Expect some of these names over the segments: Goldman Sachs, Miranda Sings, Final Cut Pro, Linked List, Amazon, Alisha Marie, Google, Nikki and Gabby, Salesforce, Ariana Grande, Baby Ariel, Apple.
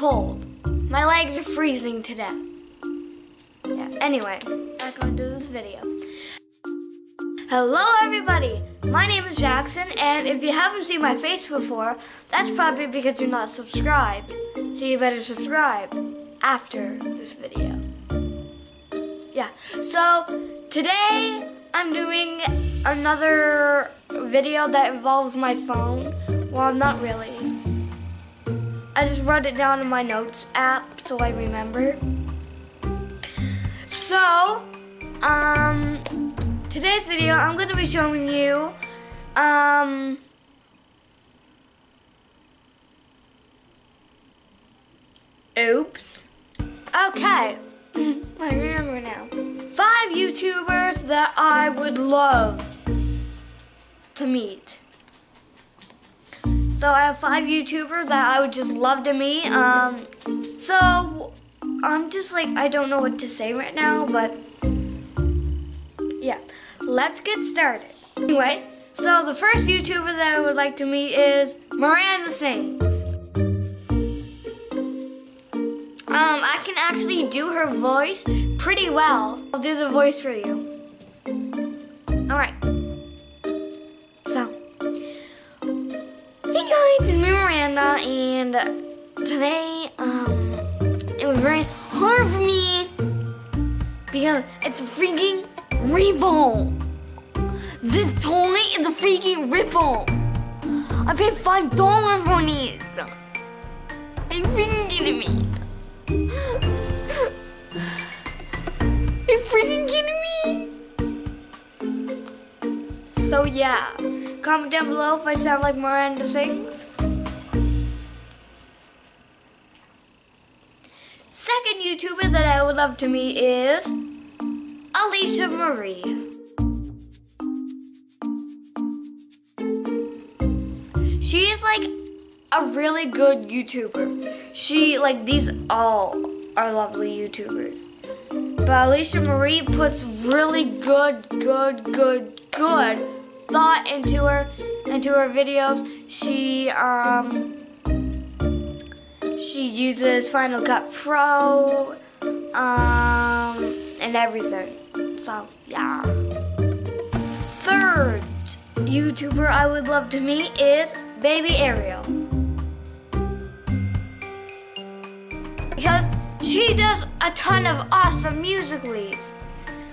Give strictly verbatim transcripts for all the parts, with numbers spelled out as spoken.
cold. My legs are freezing to death. Yeah, anyway, back onto this video. Hello everybody, my name is Jackson, and if you haven't seen my face before, that's probably because you're not subscribed. So you better subscribe after this video. Yeah, so today I'm doing another video that involves my phone. Well, not really. I just wrote it down in my notes app so I remember. So, um, today's video I'm going to be showing you, um, oops. Okay, I remember now. Five YouTubers that I would love to meet. So I have five YouTubers that I would just love to meet. Um, so I'm just like, I don't know what to say right now, but yeah, let's get started. Anyway, so the first YouTuber that I would like to meet is Miranda Sings. Um, I can actually do her voice pretty well. I'll do the voice for you. All right. Hey guys, it's me, Miranda, and today um, it was very hard for me because it's a freaking ripple. This toy is a freaking ripple. I paid five dollars for these. Are you freaking kidding me? Are you freaking kidding me? So yeah. Comment down below if I sound like Miranda Sings. Second YouTuber that I would love to meet is Alisha Marie. She is like a really good YouTuber. She, like, these all are lovely YouTubers. But Alisha Marie puts really good, good, good, good thought into her, into her videos. She, um, she uses Final Cut Pro, um, and everything. So, yeah. Third YouTuber I would love to meet is Baby Ariel. Because she does a ton of awesome music leads.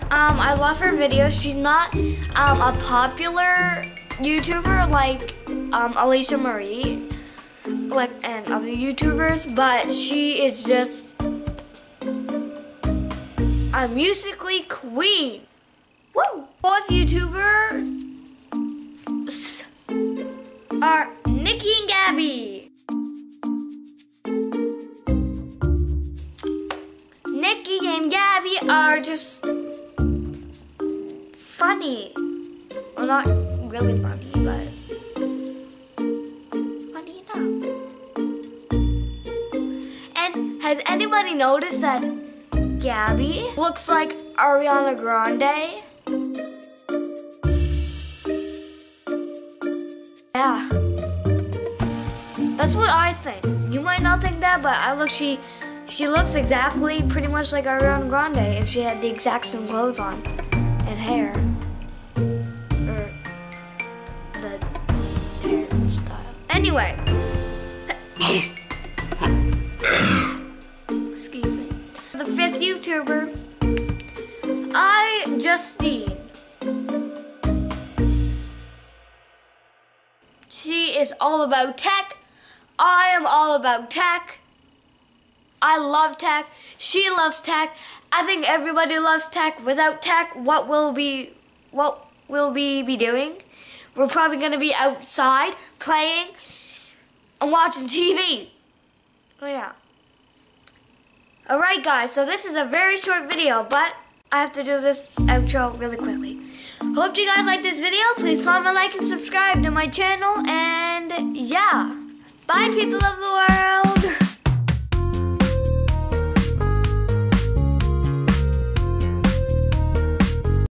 Um, I love her videos. She's not um, a popular YouTuber like um, Alisha Marie, like, and other YouTubers, but she is just a musically queen. Woo! Fourth YouTubers are Nikki and Gabby. Nikki and Gabby are just funny. Well, not really funny, but funny enough. And has anybody noticed that Gabby looks like Ariana Grande? Yeah. That's what I think. You might not think that, but I look, she she looks exactly pretty much like Ariana Grande if she had the exact same clothes on and hair. Anyway, excuse me. The fifth YouTuber, I, Justine. She is all about tech. I am all about tech. I love tech. She loves tech. I think everybody loves tech. Without tech, what will be, what will we be doing? We're probably gonna be outside playing and watching T V. Oh yeah. All right guys, so this is a very short video, but I have to do this outro really quickly. Hope you guys like this video. Please comment, like, and subscribe to my channel. And yeah, bye people of the world.